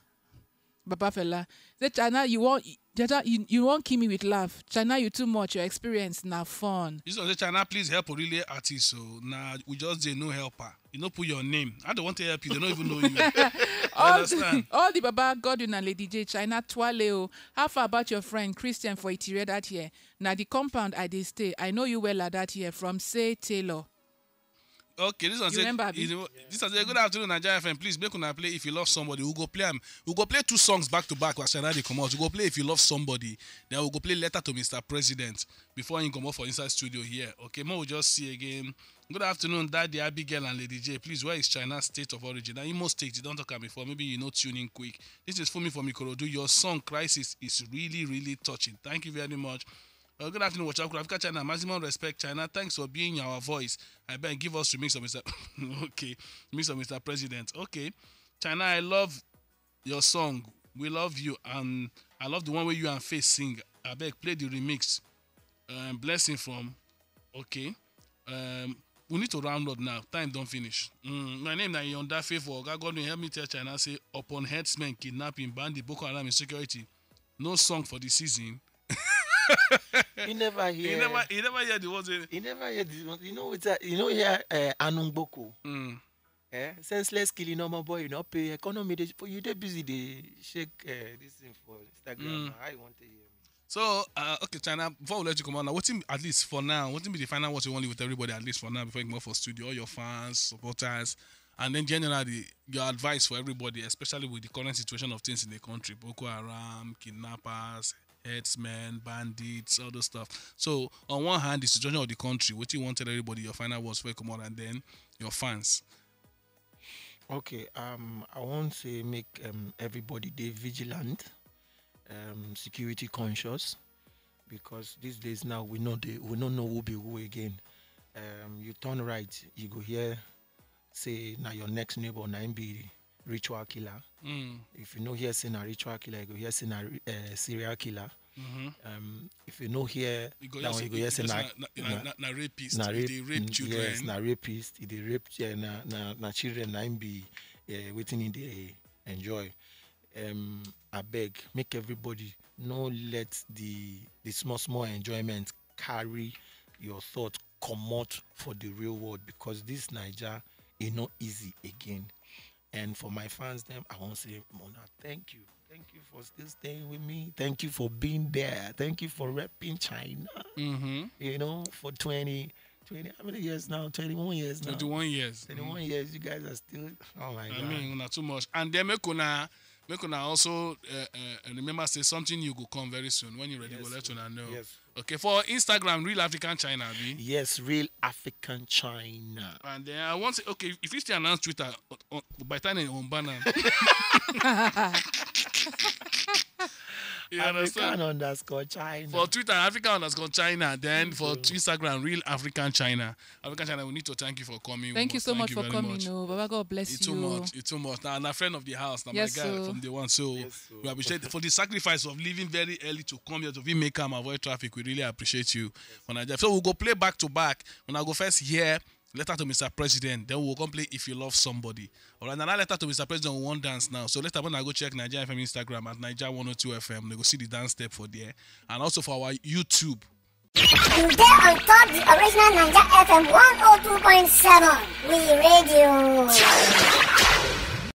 Baba fella, say China, you won't kill me with love. China, you too much. Your experience now fun. You say China, please help Orile artist. So now we just say no helper. You know, put your name. I don't want to help you. They don't even know you. all the Baba Godwin and Lady J, China Twaleo. How far about your friend Christian for Itire that here? Now the compound I did stay. I know you well at that here from Say Taylor. Okay, this one says good afternoon, Naija FM. Please make una play If You Love Somebody. We'll go play them. We'll go play two songs back to back as China they come out. We'll go play If You Love Somebody. Then we'll go play Letter to Mr. President before you come out for inside studio here. Okay, more we'll just see again. Good afternoon, Daddy Abigail and Lady J. Please, where is China's state of origin? Now, in most states, you don't talk about before. Maybe you know tuning quick. This is Fumi from Ikorodu. Your song, Crisis, is really, really touching. Thank you very much. Good afternoon, Watch Out Africa China. Maximum respect, China. Thanks for being our voice. I bet give us remix of Mr. Okay. Remix of Mr. President. Okay. China, I love your song. We love you. And I love the one where you and Faith sing. I beg, play the remix. Blessing from. Okay. We need to round up now. Time don't finish. My name is Yonda Favor. God will help me tell China, say, upon headsmen, kidnapping, bandit, Boko Haram, insecurity. No song for the season. You never hear the words. You never hear the words. You know, hear Anungboko. Senseless killing normal boy, you know, pay economy. You dey busy, they shake this thing for Instagram. I want to hear. So, okay, China, before we let you come on now, what's in, at least for now, what's in the final what you want to with everybody, at least for now, before you come out for studio, all your fans, supporters, and then generally, your advice for everybody, especially with the current situation of things in the country, Boko Haram, kidnappers, headsmen, bandits, all those stuff. So, on one hand, the situation of the country, what you want to tell everybody, your final words for you come on, and then your fans. Okay, I want to make everybody dey vigilant. Security conscious, because these days now we don't know who be who again. You turn right, you go here, say now your next neighbor now be ritual killer. If you know here say na ritual killer, you go here say na serial killer. If you know here, you go here say na rapist. They rape children. Yes, na rapist. They rape na children now be waiting in the enjoy. I beg, make everybody no let the small enjoyment carry your thought come out for the real world, because this Naija is not easy again. And for my fans, them I want to say, Mona, thank you. Thank you for still staying with me. Thank you for being there. Thank you for repping China. You know, for 20, how many years now? 21 years now. 21 years. 21 years, you guys are still, oh my God. I mean, not too much. And then we can also remember say something you will come very soon. When you're ready, we'll let you know. Yes. Okay, for Instagram, Real African China, B. Yes, Real African China. And then I want to say, okay, if you still announce Twitter, by the time on banner. You understand? African_China. For Twitter, Africa_China. Then for Instagram, real African China. African China, we need to thank you for coming. Thank you so much for coming. Baba, God bless you. It's too much. Now, I'm a friend of the house. Now, yes, my guy from the one. So, yes, we appreciate for the sacrifice of leaving very early to come here to be make and avoid traffic. We really appreciate you. Yes. So, we'll go play back to back. When I go first here, Letter to Mr. President, then we'll go play If You Love Somebody. All right, now Letter to Mr. President we won't dance now. So later when I go check Naija FM Instagram at Naija 102 FM, they go see the dance step for there. And also for our YouTube. You get on top the original Naija FM 102.7. We radio.